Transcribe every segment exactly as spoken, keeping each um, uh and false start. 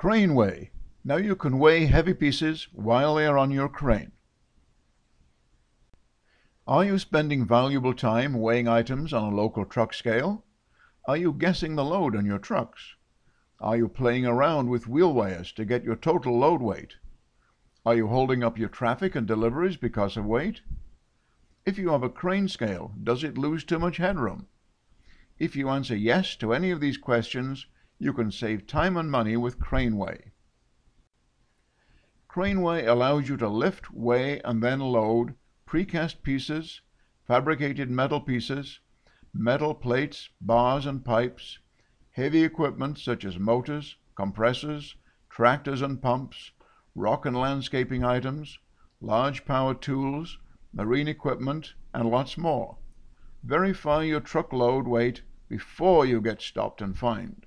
Crane weigh. Now you can weigh heavy pieces while they are on your crane. Are you spending valuable time weighing items on a local truck scale? Are you guessing the load on your trucks? Are you playing around with wheel weighers to get your total load weight? Are you holding up your traffic and deliveries because of weight? If you have a crane scale, does it lose too much headroom? If you answer yes to any of these questions, you can save time and money with CraneWeigh. CraneWeigh allows you to lift, weigh, and then load precast pieces, fabricated metal pieces, metal plates, bars and pipes, heavy equipment such as motors, compressors, tractors and pumps, rock and landscaping items, large power tools, marine equipment, and lots more. Verify your truckload weight before you get stopped and fined.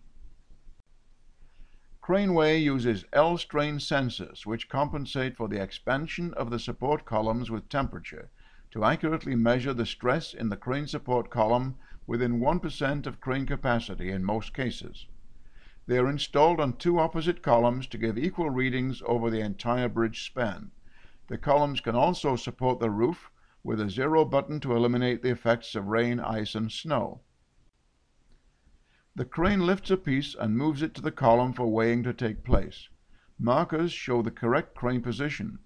CraneWeigh uses L-strain sensors, which compensate for the expansion of the support columns with temperature, to accurately measure the stress in the crane support column within one percent of crane capacity in most cases. They are installed on two opposite columns to give equal readings over the entire bridge span. The columns can also support the roof with a zero button to eliminate the effects of rain, ice, and snow. The crane lifts a piece and moves it to the column for weighing to take place. Markers show the correct crane position.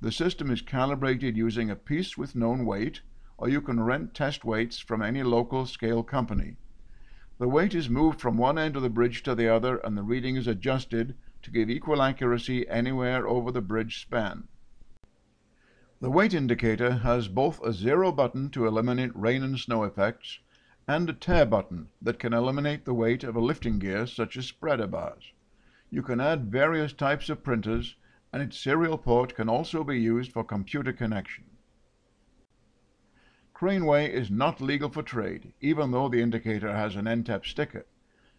The system is calibrated using a piece with known weight, or you can rent test weights from any local scale company. The weight is moved from one end of the bridge to the other, and the reading is adjusted to give equal accuracy anywhere over the bridge span. The weight indicator has both a zero button to eliminate rain and snow effects, and a tear button that can eliminate the weight of a lifting gear such as spreader bars. You can add various types of printers, and its serial port can also be used for computer connection. CraneWeigh is not legal for trade, even though the indicator has an N T E P sticker.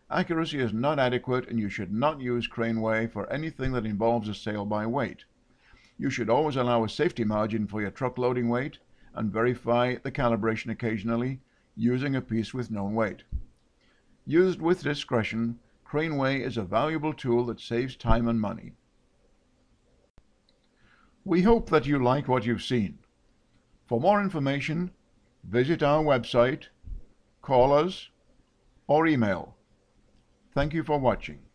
Accuracy is not adequate, and you should not use CraneWeigh for anything that involves a sale by weight. You should always allow a safety margin for your truck loading weight and verify the calibration occasionally, using a piece with known weight. Used with discretion, CraneWeigh is a valuable tool that saves time and money. We hope that you like what you've seen. For more information, visit our website, call us, or email. Thank you for watching.